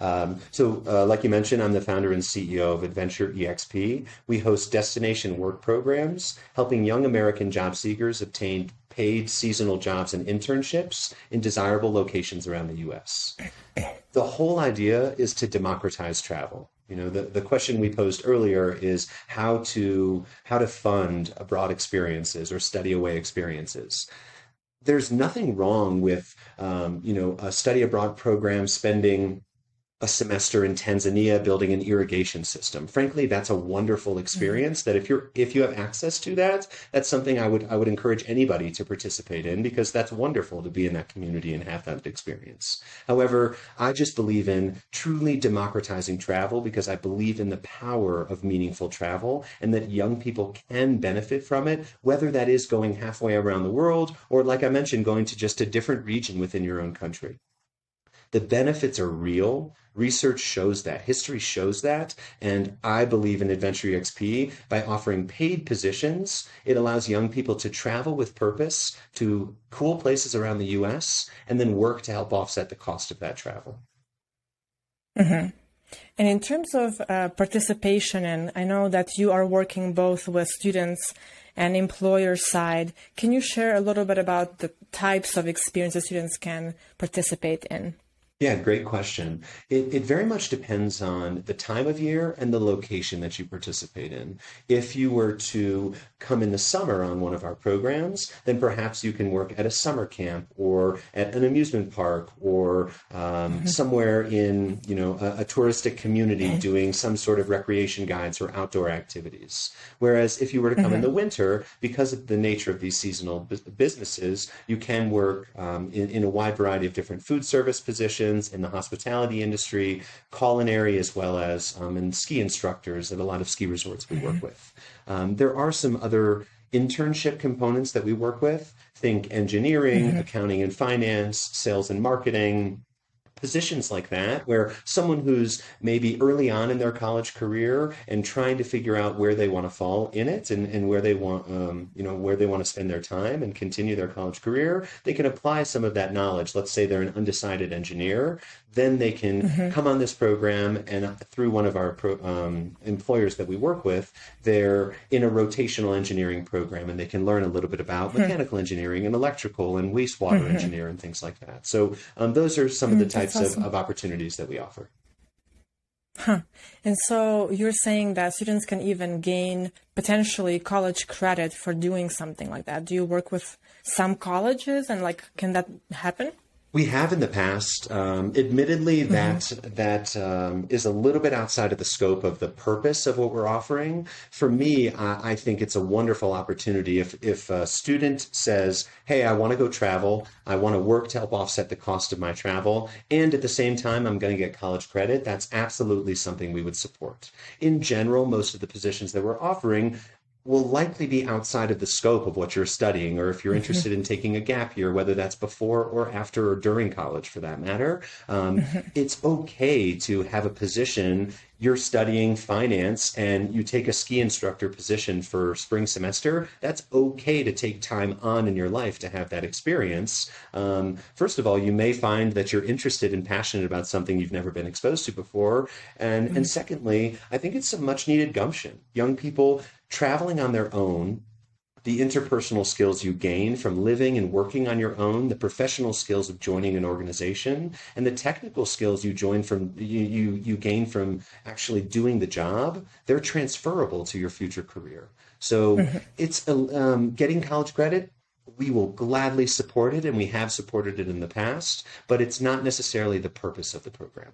Like you mentioned, I'm the founder and CEO of Adventure EXP. We host destination work programs, helping young American job seekers obtain paid seasonal jobs and internships in desirable locations around the U.S. The whole idea is to democratize travel. You know, the question we posed earlier is how to fund abroad experiences or study away experiences. There's nothing wrong with, a study abroad program spending a semester in Tanzania building an irrigation system. Frankly, that's a wonderful experience that if you have access to that, that's something I would encourage anybody to participate in, because that's wonderful to be in that community and have that experience. However, I just believe in truly democratizing travel, because I believe in the power of meaningful travel and that young people can benefit from it, whether that is going halfway around the world or, like I mentioned, going to just a different region within your own country. The benefits are real. Research shows that. History shows that. And I believe in Adventure EXP. By offering paid positions, it allows young people to travel with purpose to cool places around the U.S. and then work to help offset the cost of that travel. Mm-hmm. And in terms of participation, and I know that you are working both with students and employer side, can you share a little bit about the types of experiences students can participate in? Yeah, great question. It very much depends on the time of year and the location that you participate in. If you were to come in the summer on one of our programs, then perhaps you can work at a summer camp or at an amusement park or somewhere in a touristic community doing some sort of recreation guides or outdoor activities. Whereas if you were to come in the winter, because of the nature of these seasonal businesses, you can work in a wide variety of different food service positions, in the hospitality industry, culinary, as well as and ski instructors at a lot of ski resorts we work with. There are some other internship components that we work with. Think engineering, accounting and finance, sales and marketing, positions like that, where someone who's maybe early on in their college career and trying to figure out where they want to fall in it and where they want, where they want to spend their time and continue their college career, they can apply some of that knowledge. Let's say they're an undecided engineer, then they can come on this program, and through one of our employers that we work with, they're in a rotational engineering program and they can learn a little bit about mechanical engineering and electrical and wastewater engineer and things like that. So those are some of the types of opportunities that we offer. Huh. And so you're saying that students can even gain potentially college credit for doing something like that. Do you work with some colleges, and can that happen? We have in the past. Admittedly, that is a little bit outside of the scope of the purpose of what we're offering. For me, I think it's a wonderful opportunity. If a student says, hey, I want to go travel, I want to work to help offset the cost of my travel, and at the same time, I'm going to get college credit, that's absolutely something we would support. In general, most of the positions that we're offering will likely be outside of the scope of what you're studying, or if you're interested in taking a gap year, whether that's before or after or during college for that matter. It's okay to have a position. You're studying finance and you take a ski instructor position for spring semester, that's okay to take time on in your life to have that experience. First of all, you may find that you're interested and passionate about something you've never been exposed to before. And secondly, I think it's a much needed gumption. Young people traveling on their own, the interpersonal skills you gain from living and working on your own, the professional skills of joining an organization, and the technical skills you gain from actually doing the job, they're transferable to your future career. So it's getting college credit. We will gladly support it, and we have supported it in the past, but it's not necessarily the purpose of the program.